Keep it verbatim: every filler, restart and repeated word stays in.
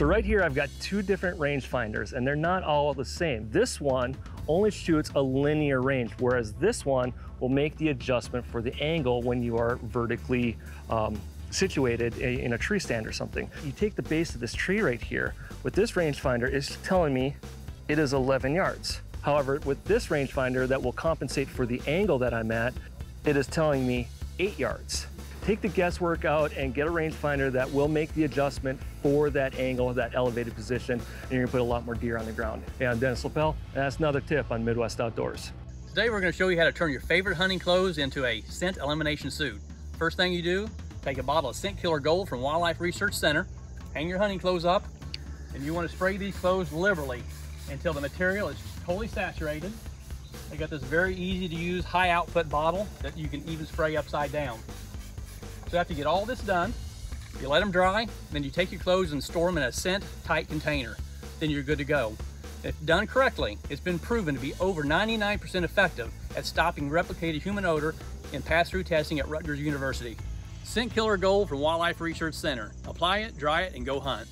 So right here, I've got two different rangefinders, and they're not all the same. This one only shoots a linear range, whereas this one will make the adjustment for the angle when you are vertically um, situated in a tree stand or something. You take the base of this tree right here. With this rangefinder, it's telling me it is eleven yards. However, with this rangefinder that will compensate for the angle that I'm at, it is telling me eight yards. Take the guesswork out and get a rangefinder that will make the adjustment for that angle, that elevated position, and you're gonna put a lot more deer on the ground. Hey, I'm Dennis Leppell, and that's another tip on Midwest Outdoors. Today, we're gonna show you how to turn your favorite hunting clothes into a scent elimination suit. First thing you do, take a bottle of Scent Killer Gold from Wildlife Research Center, hang your hunting clothes up, and you wanna spray these clothes liberally until the material is totally saturated. I got this very easy to use, high output bottle that you can even spray upside down. So after you get all this done, you let them dry, then you take your clothes and store them in a scent tight container. Then you're good to go. If done correctly, it's been proven to be over ninety-nine percent effective at stopping replicated human odor in pass-through testing at Rutgers University. Scent Killer Gold from Wildlife Research Center. Apply it, dry it, and go hunt.